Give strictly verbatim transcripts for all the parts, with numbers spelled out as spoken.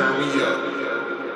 turn me up. Turn me up.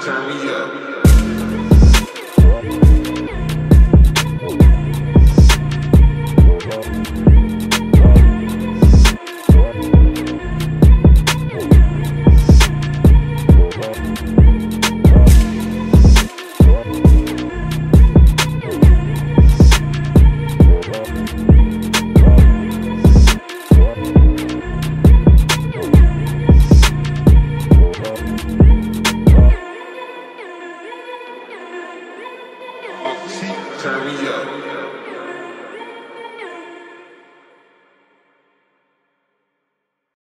Turn me up.